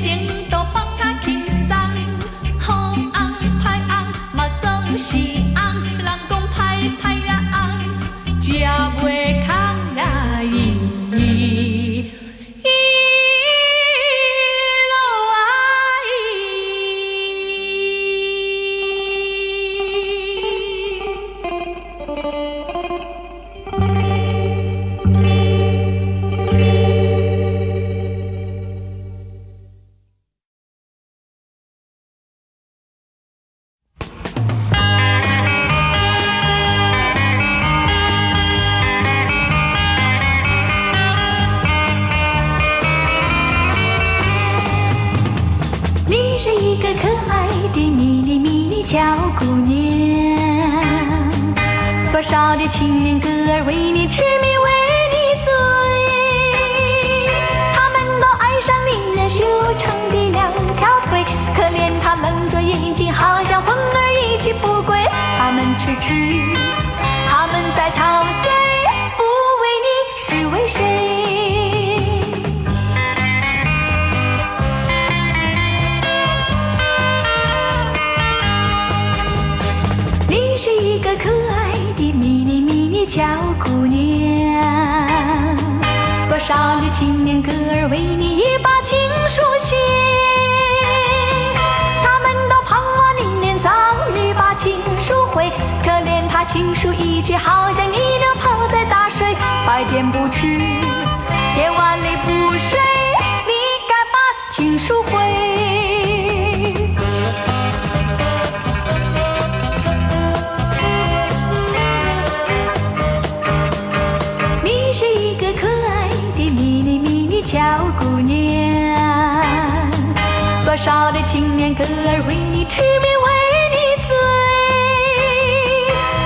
情都放一个可爱的迷你小姑娘。多少的青年歌儿为你痴迷，为你醉，他们都爱上你那修长的两条腿，可怜他们的眼睛好像魂儿一去不归，他们痴痴，他们在陶醉，不为你是为谁？ 可爱的迷你小姑娘，多少的青年歌儿为你一把情书写，他们都盼望你能早日把情书回，可怜他情书一去，好像一溜泡在大水，白天不吃，夜晚里不睡，你该把情书回。 多少的青年歌儿为你痴迷，为你醉，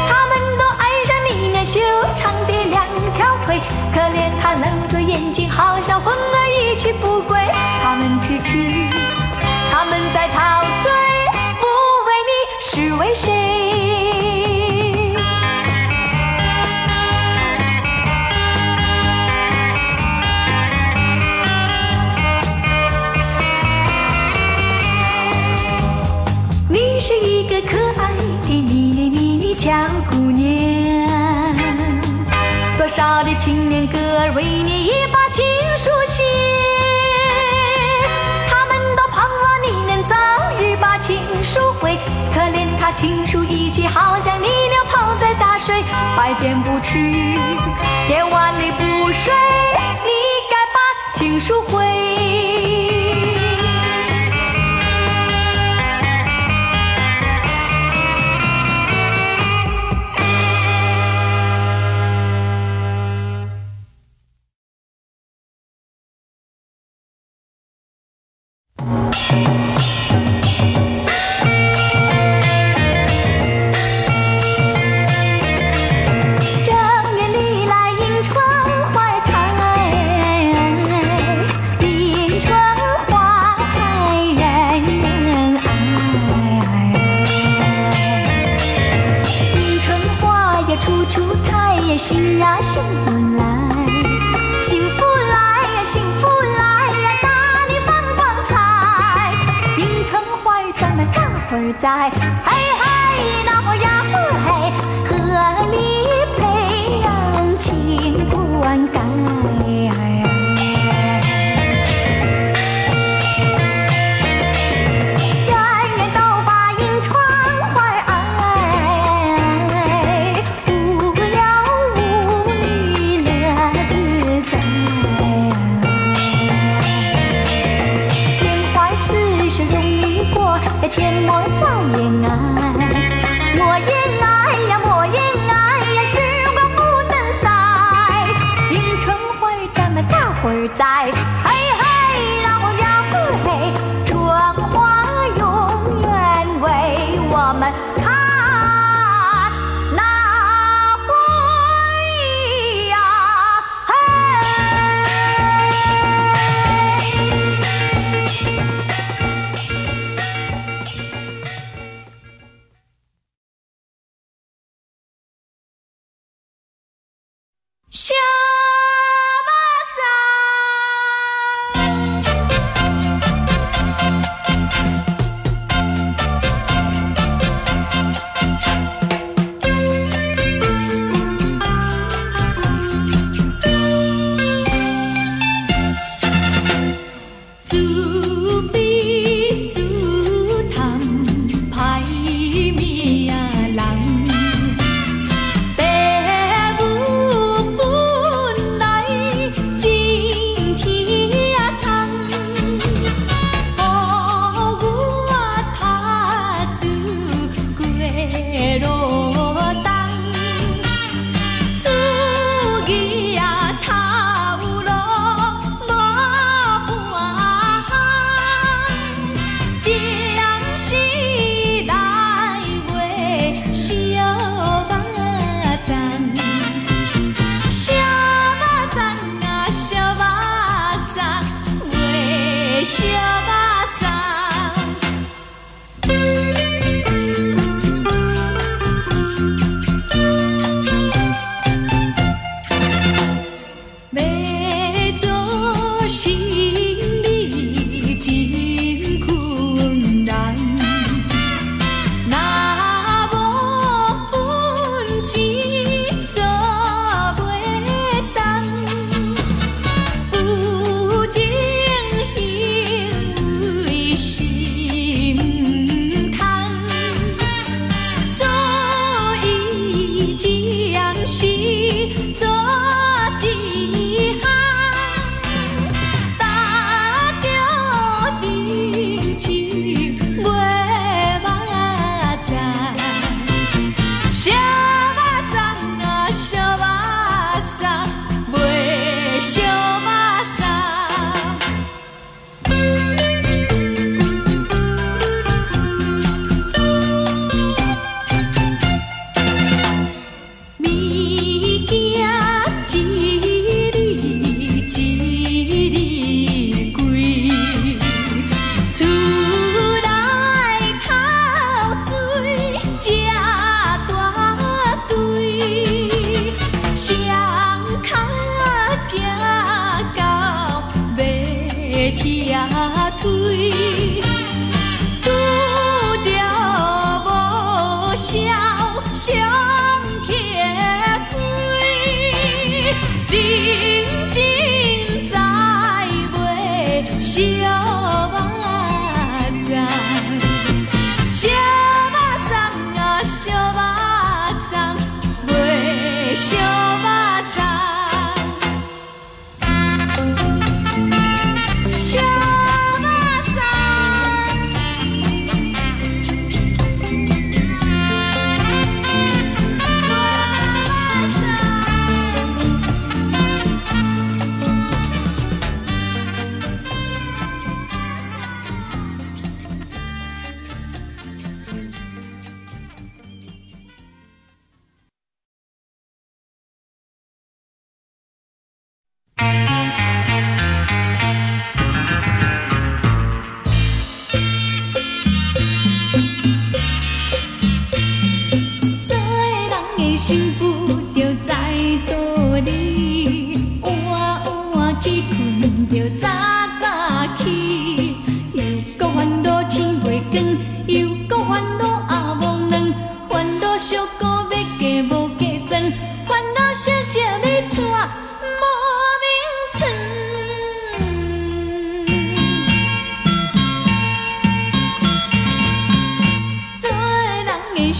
他们都爱上你那修长的两条腿，可怜他们的眼睛好像魂儿一去不归，他们痴痴，他们在陶醉，不为你是为谁？ 小姑娘，多少的青年歌儿为你一把情书写，他们都盼望你能早日把情书回，可怜他情书一去，好像泥流泡在大水，白天不吃，夜晚里不睡，你该把情书回。 阡陌在延安，我也爱呀，我也爱呀。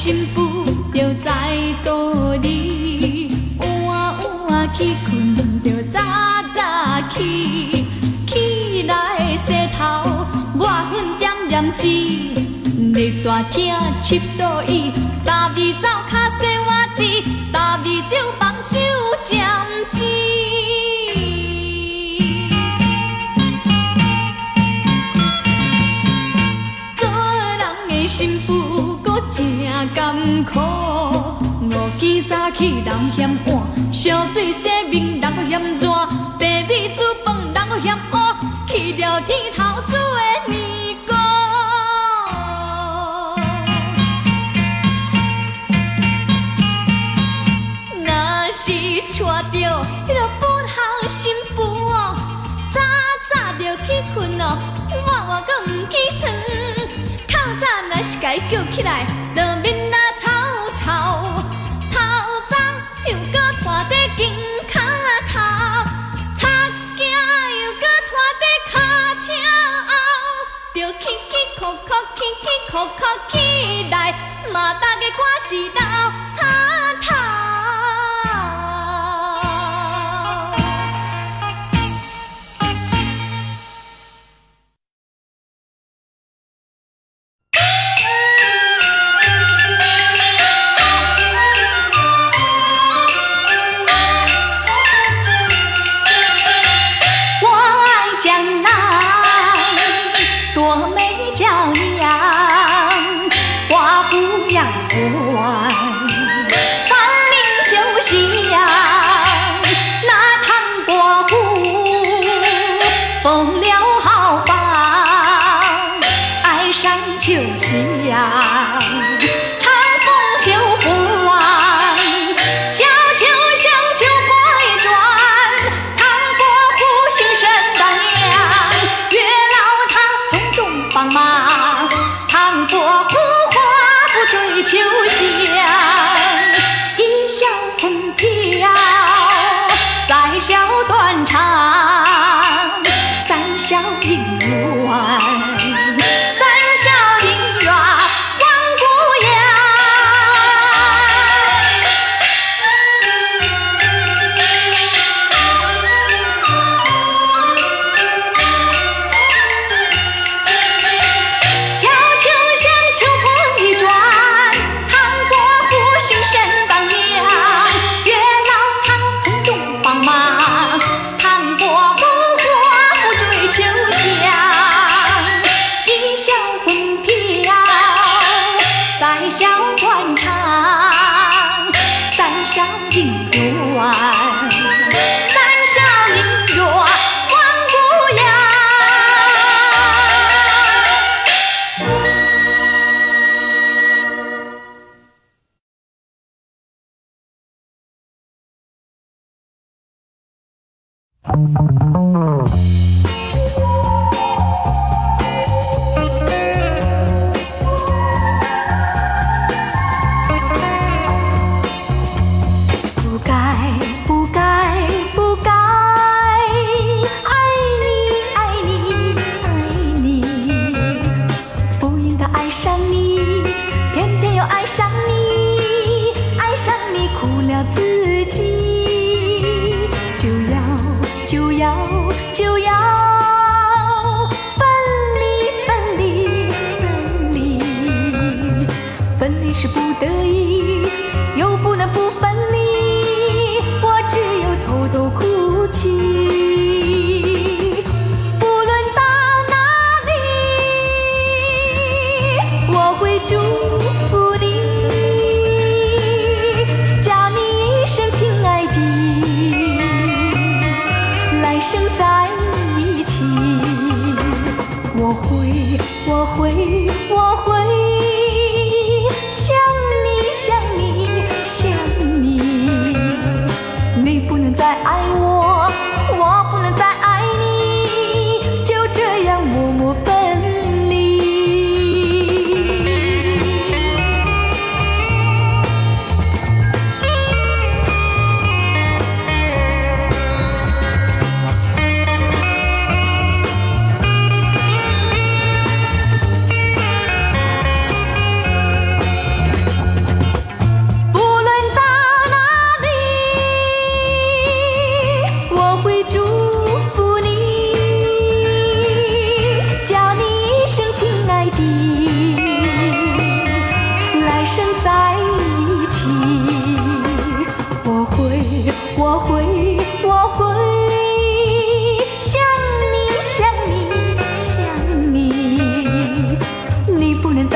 新妇就知道你，晚晚去困就早早起，起来洗头，我恨点点子，日大疼七倒伊，大味走卡洗我滴，大味手放手尖子。 新妇搁真艰苦，五更早起人嫌晚，烧水洗面人搁嫌热，白米煮饭人搁嫌乌，去了天头煮的年糕。若是娶到迄个本行新妇哦，早早就去困哦，晚晚搁唔起床。 早若是甲伊叫起来，就面啊臭臭，头早又搁拖在肩胛头，擦镜又搁拖在脚掌后，着起起哭哭，起起哭哭起来，嘛大家我是老草头。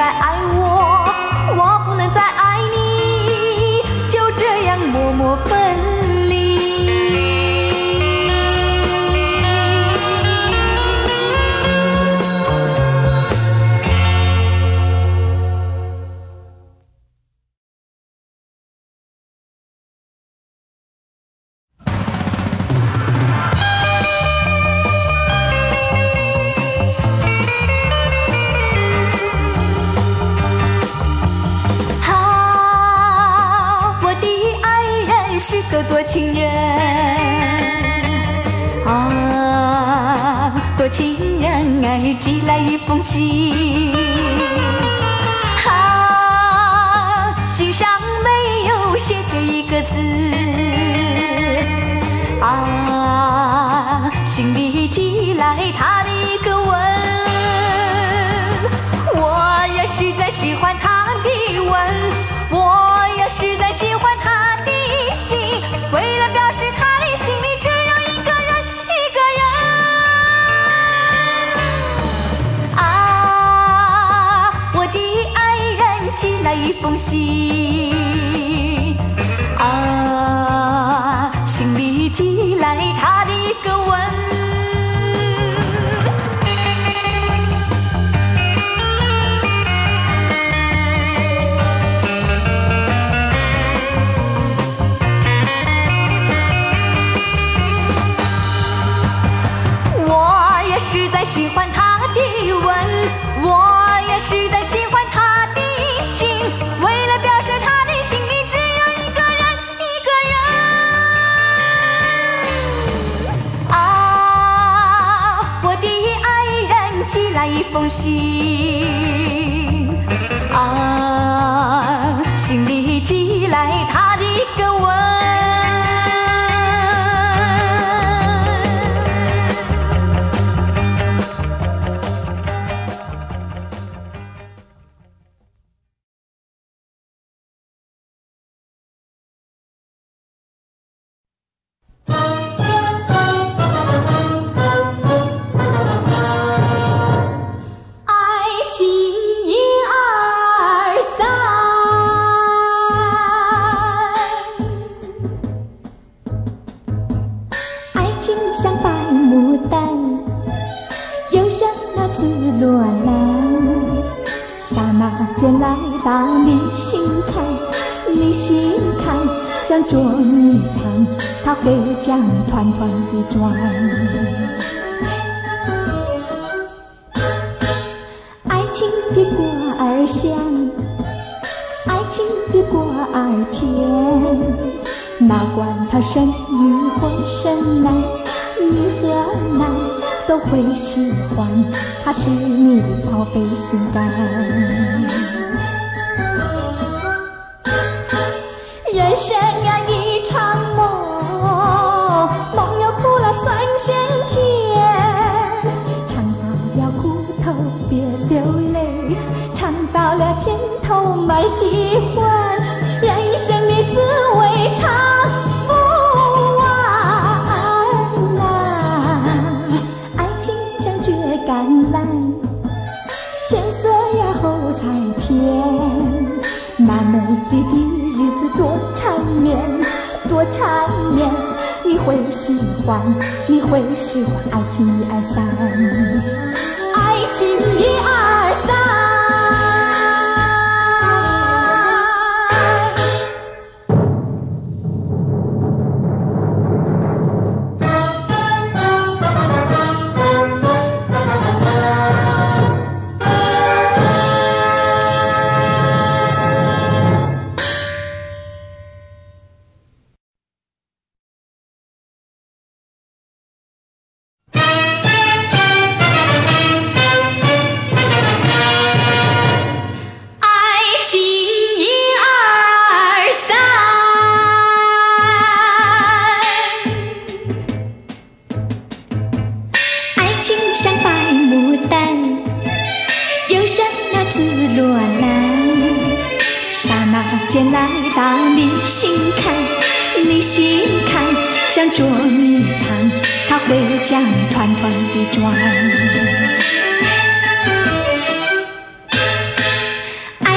再爱我，我不能再爱你，就这样默默分离。多情人啊，多情人儿寄来一封信啊，信上没有写着一个字啊，信里寄来他的一个吻，我也实在喜欢他的吻，我也实在喜欢他的心，为了表示他的心里只有一个人，一个人啊，我的爱人寄来一封信啊，信里寄来他的一个吻。喜欢他的吻，我也实在喜欢他的心，为了表示他的心里只有一个人，一个人啊，我的爱人寄来一封信啊，信里寄来他的一个吻。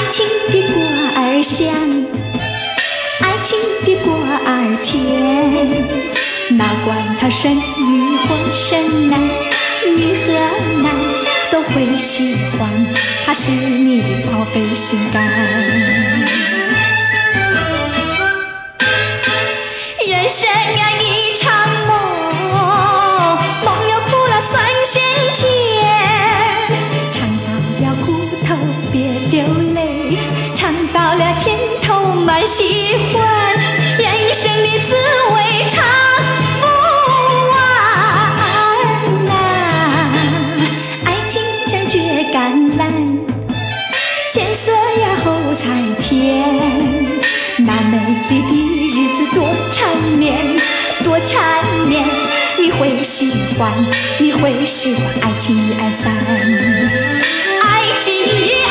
情的果儿香，爱情的果儿甜，哪管它生与或生男，女和男都会喜欢，它是你的宝贝心肝。人生啊一场梦，梦有苦辣酸咸甜，尝到了苦头别流泪，尝到了甜头满喜欢，人生的滋味尝不完啊！爱情像嚼橄榄，先涩呀后才甜，那美丽的日子多缠绵，多缠绵，你会喜欢，你会喜欢，爱情一二三，爱情一二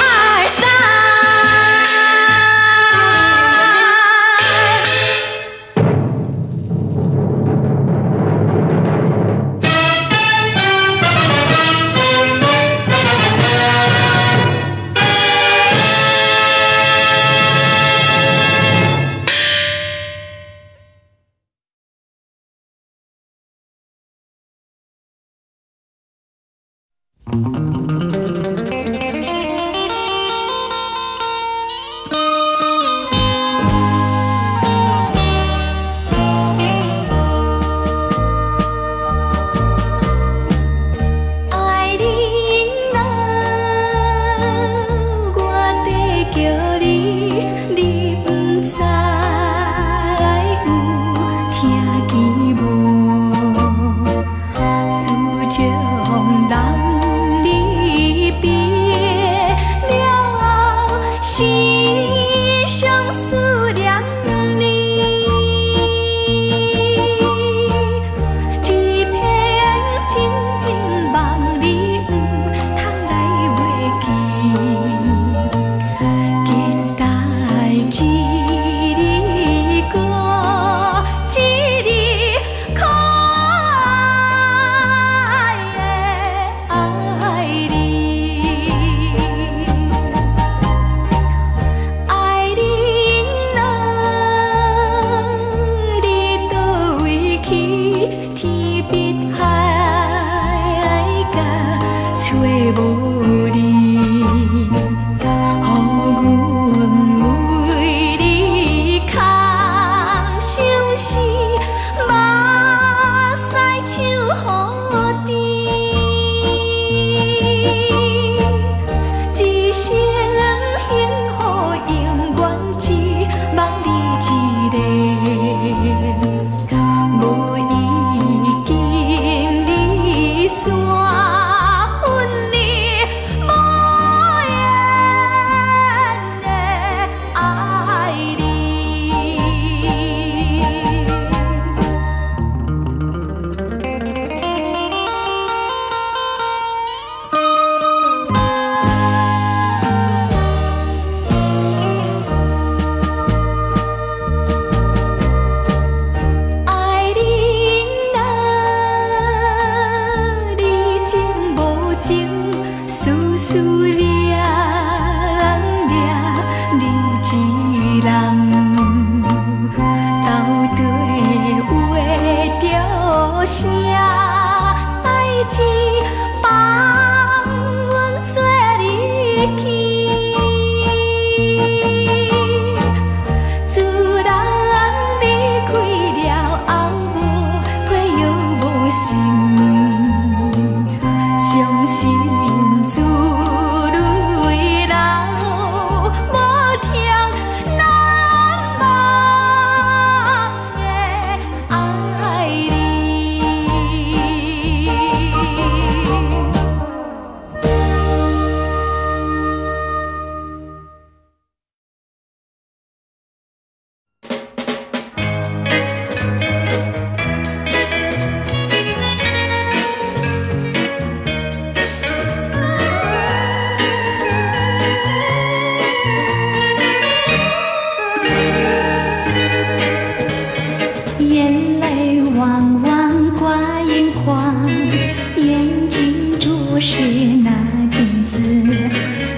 是那镜子，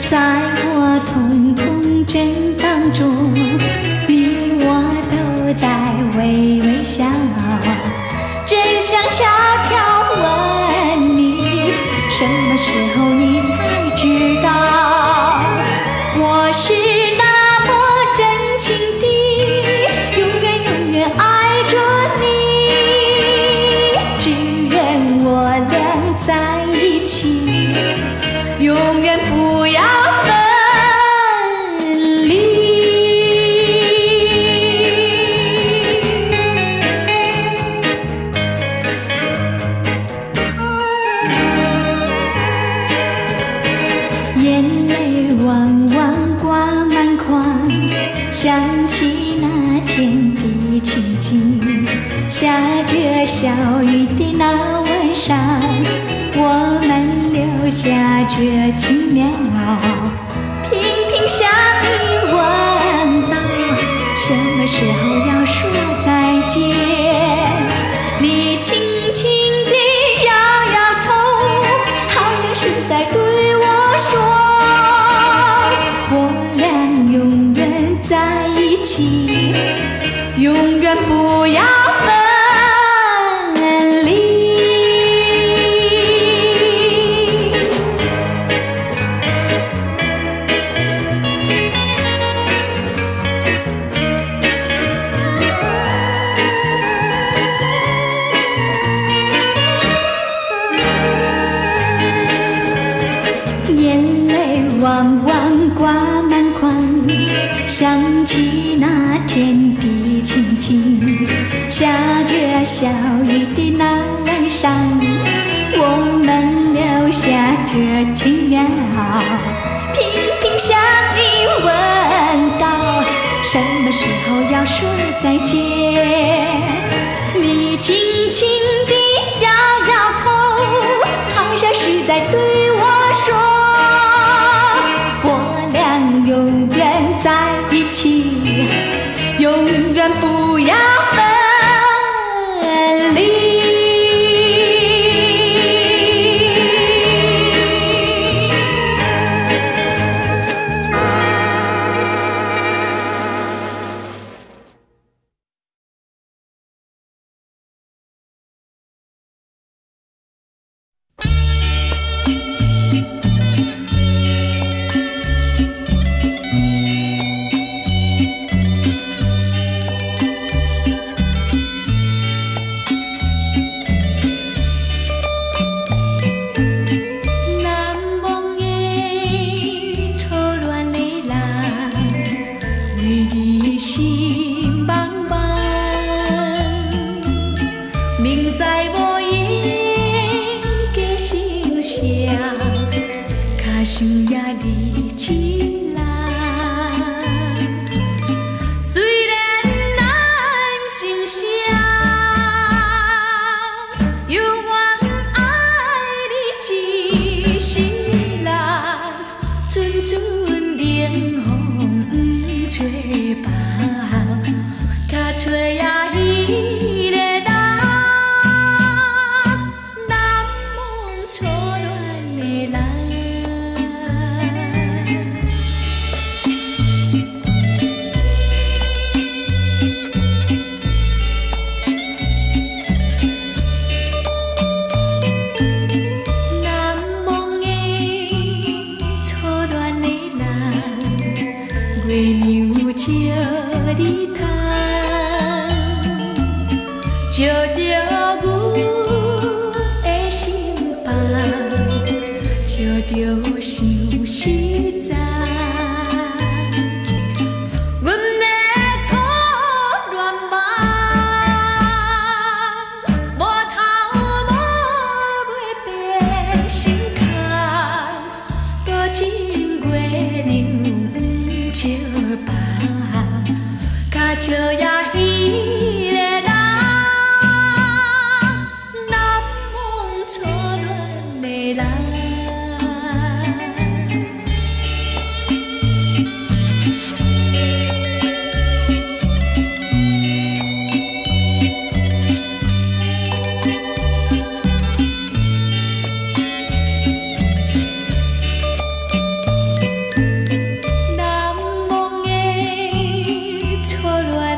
在我瞳孔想悄悄问你，什么时候你才知道我是那么真情地永远永远爱着你？只愿我俩在一起，永远不要分离。 眼泪汪汪挂满眶，想起那天的情景，下着小雨的那晚上，我们留下这奇妙。频频向你问道，什么时候要说再见？你轻轻地摇摇头，好像是在对我说。 在一起，永远不要分离。眼泪汪汪挂满眶。 想起那天的情景，下着小雨的那晚上，我们留下这奇妙。频频向你问道，什么时候要说再见？你轻轻地摇摇头，好像是在对我说。 在一起，永远不要分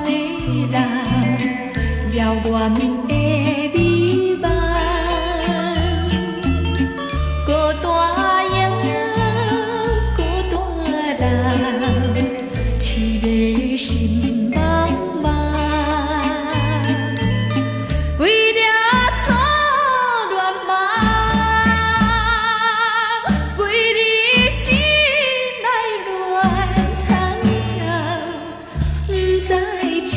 离。凄迷心茫茫，为了初恋梦，为你心内乱苍苍，不知真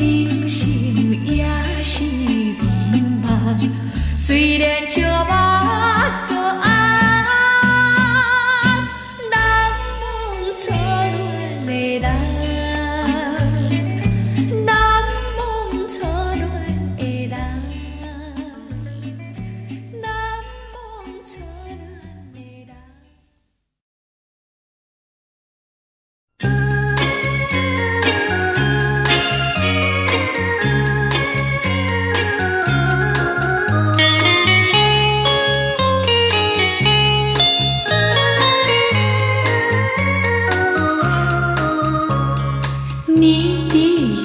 心也是眠梦，虽然笑目都红。你的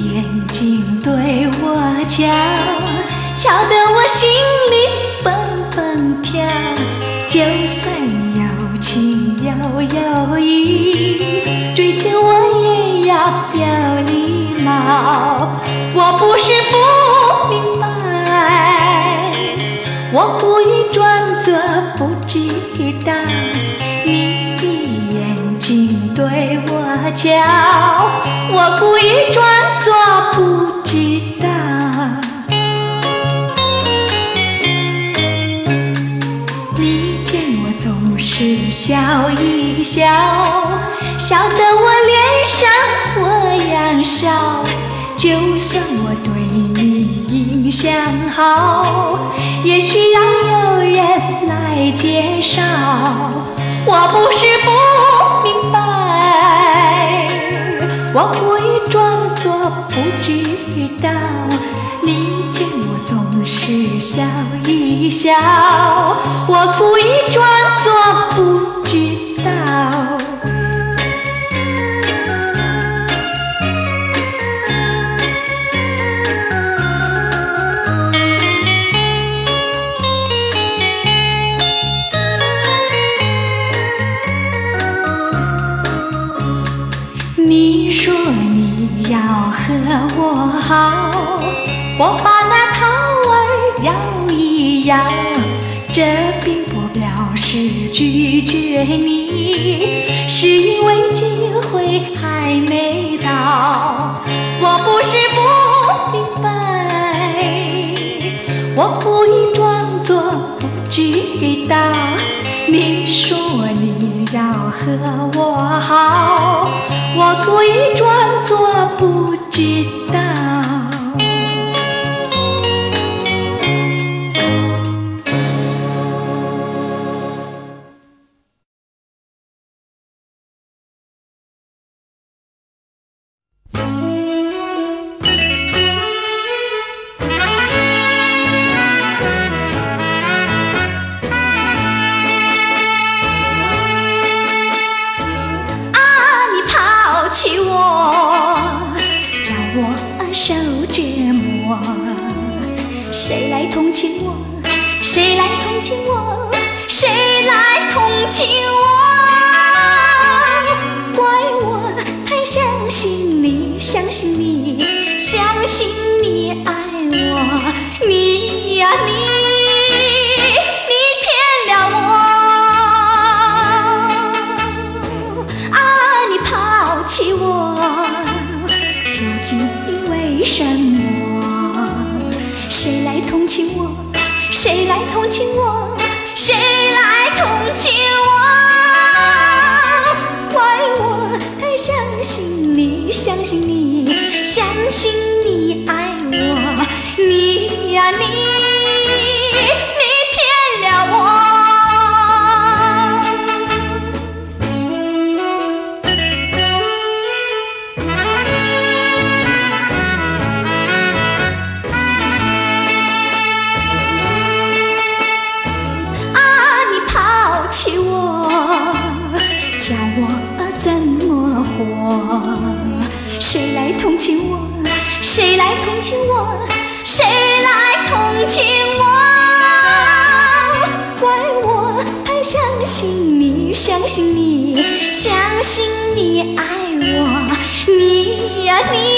眼睛对我瞧，瞧得我心里蹦蹦跳，就算有情有友谊，追求我也要表礼貌。我不是不明白，我故意装作不知道，你的眼睛对我瞧，我故意装作不知道。你见我总是笑一笑，笑得我脸上火样烧，就算我对你印象好，也需要有人来介绍。我不是不明白，我故意装作不知道，你见我总是笑一笑，我故意装作不知道。你说你要和我好，我把那头儿摇一摇，这并不表示拒绝你，是因为机会还没到。我不是不明白，我故意装作不知道，你说你要和我好，我故意装作不知道。受折磨，谁来同情我？谁来同情我？谁来同情我？怪我太相信你，相信你，相信你爱我，你呀你骗了我啊！你抛弃我，究竟？什么？谁来同情我？谁来同情我？谁来同情我？怪我太相信你，相信你，相信你爱我，你呀你骗了我。谁来同情我？谁来同情我？谁来同情我？怪我太相信你，相信你，相信你爱我。我，你呀你。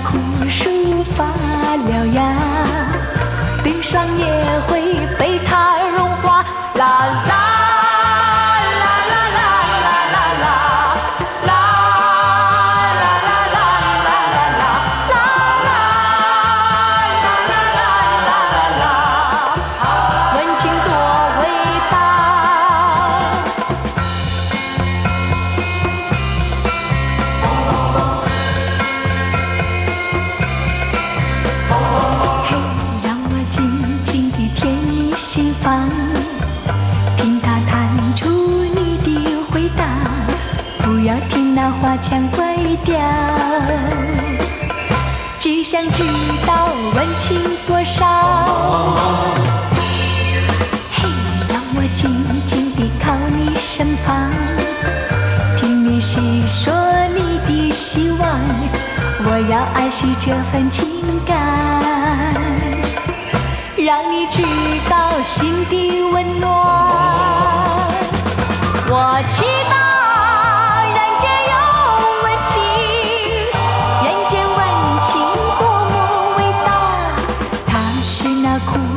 苦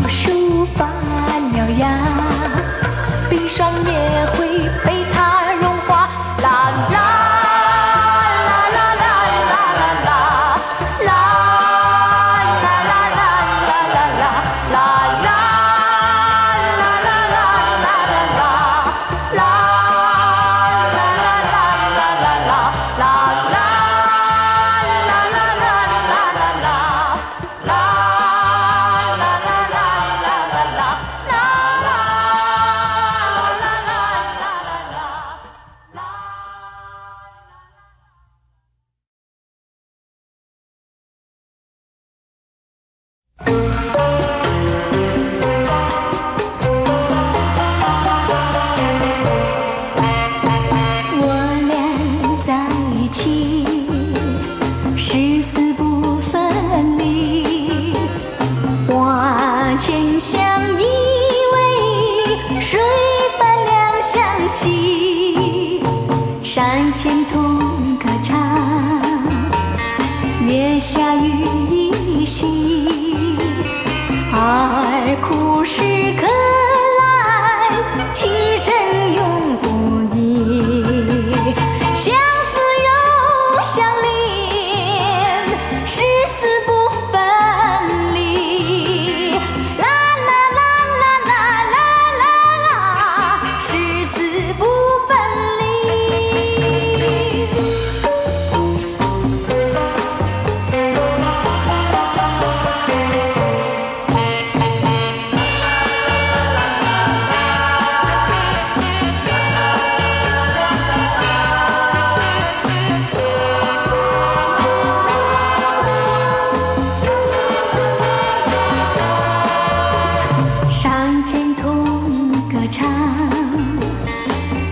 书法。无事可来，其身永不移。相思又相恋，誓死不分离。啦啦啦啦啦啦啦啦，誓死不分离。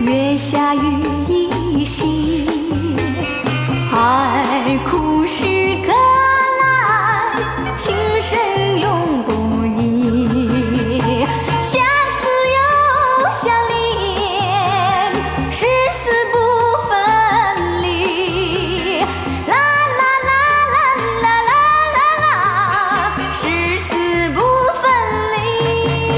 月下雨依稀，海枯石柯烂，情深永不移。相思又相恋，誓死不分离。啦啦啦啦啦啦啦啦，誓死不分离。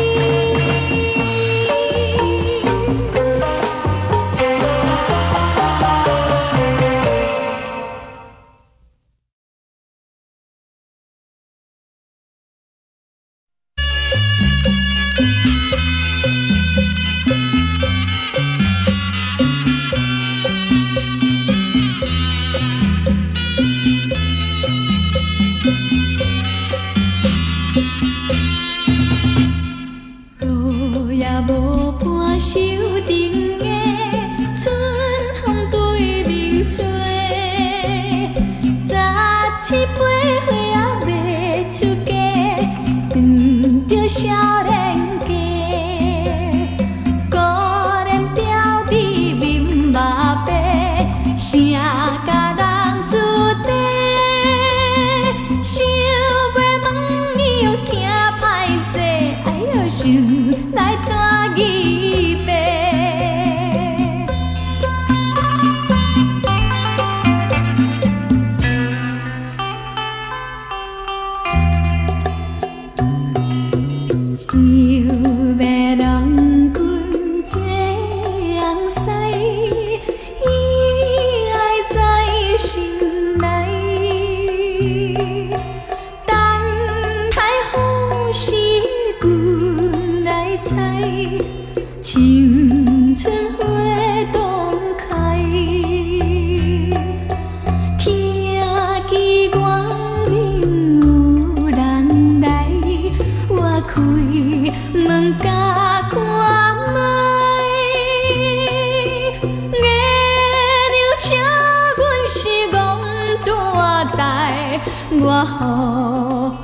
我何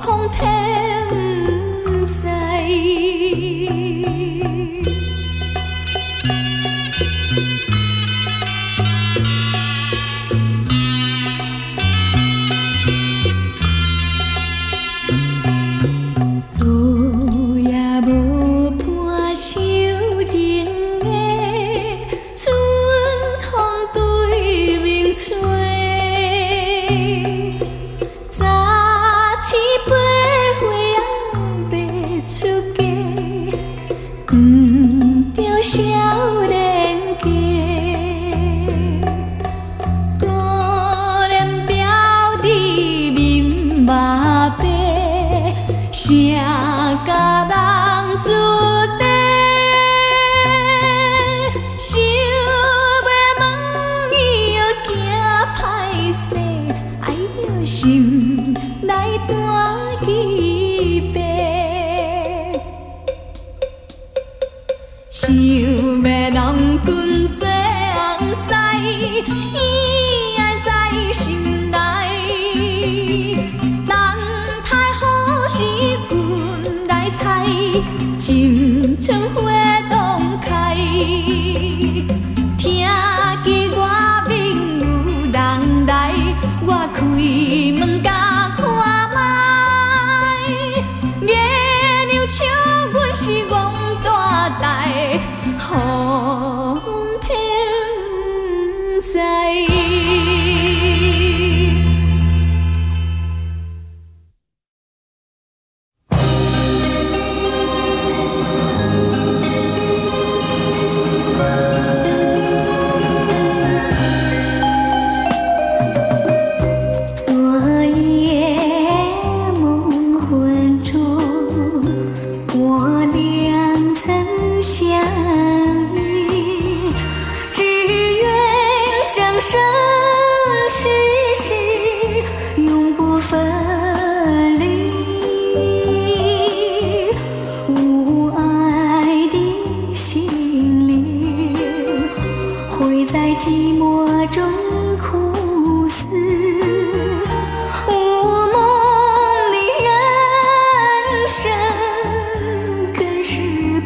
妨体不知？路也无伴手灯的，春风对面吹。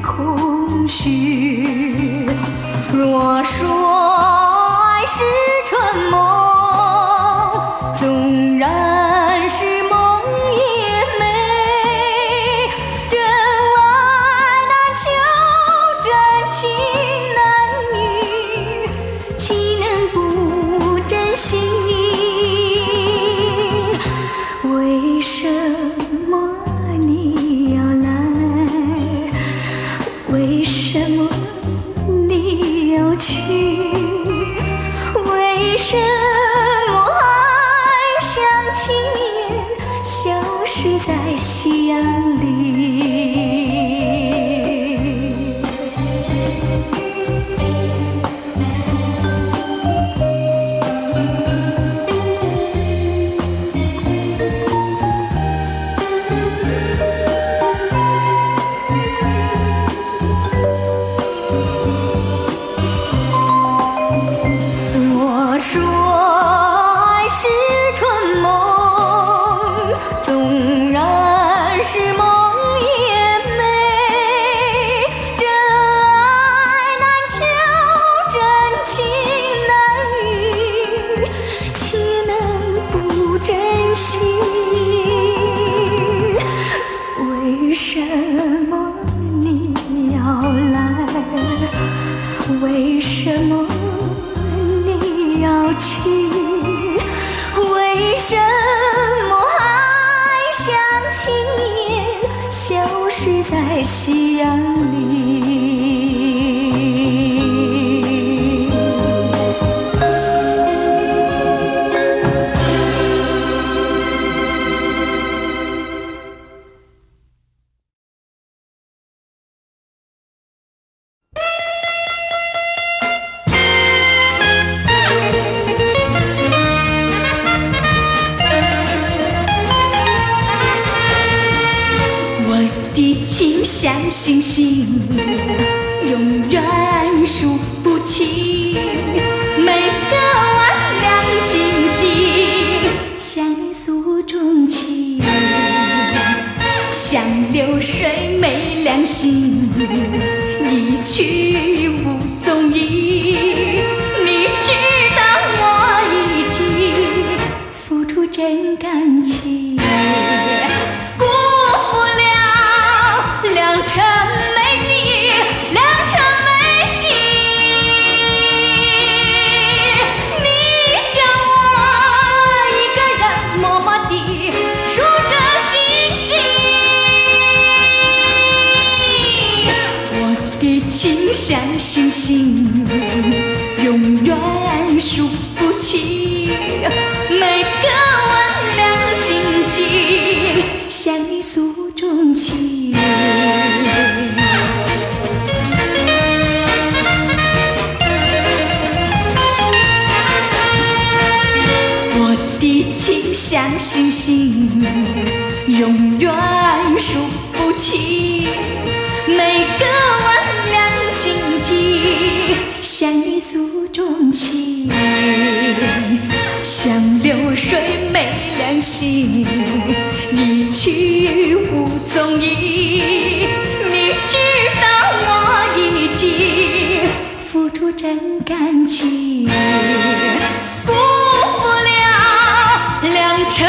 空虚。若说爱是春梦，纵然是梦也美。真爱难求，真情难觅，岂能不珍惜？为什么你要来？为什么你要去？为什么爱像轻烟，消失在夕阳里？若说。为什么你要来？为什么你要去？为什么爱像轻烟，消失在夕阳里？情像星星，永远数不清。每个晚亮晶晶，像你诉衷情，像流水没良心，一去无踪影。你知道我已经付出真感情。两城美景，你叫我一个人默默地数着星星。我的情像星星，永远数不清。每个晚亮晶晶，像你诉衷情。情像星星，永远数不清。每个晚亮晶晶，像你诉衷情，像流水没良心，一去无踪影。你知道我已经付出真感情。两城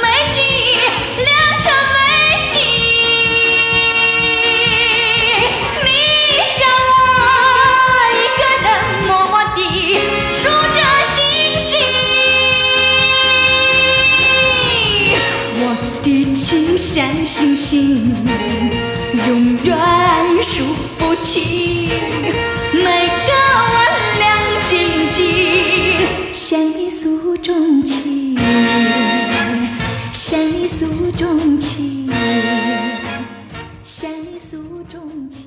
美景，你叫我一个人默默地数着星星。我的情像星星，永远数不清。每个晚亮晶晶，像你诉衷情。像你诉衷情，像你诉衷情。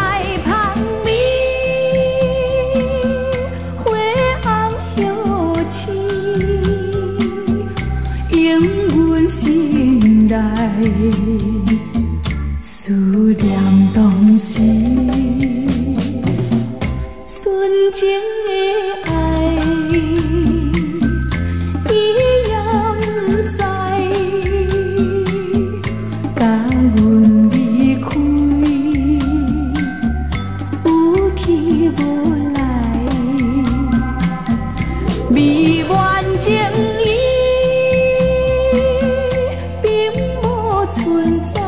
同是纯情的爱，伊也不知，甲阮离开，有去无来，美怨情意并无存在。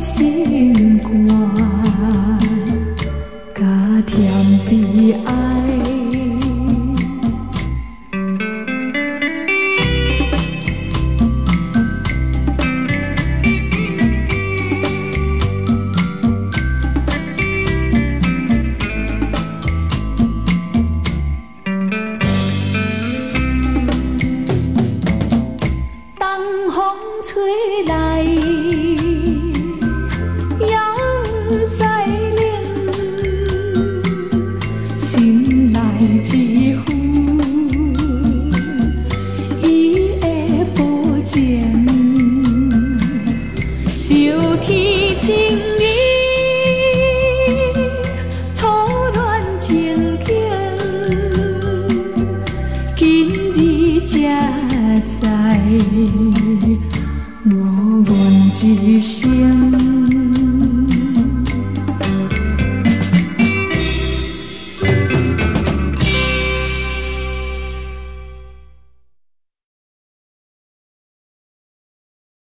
心肝，加添悲哀。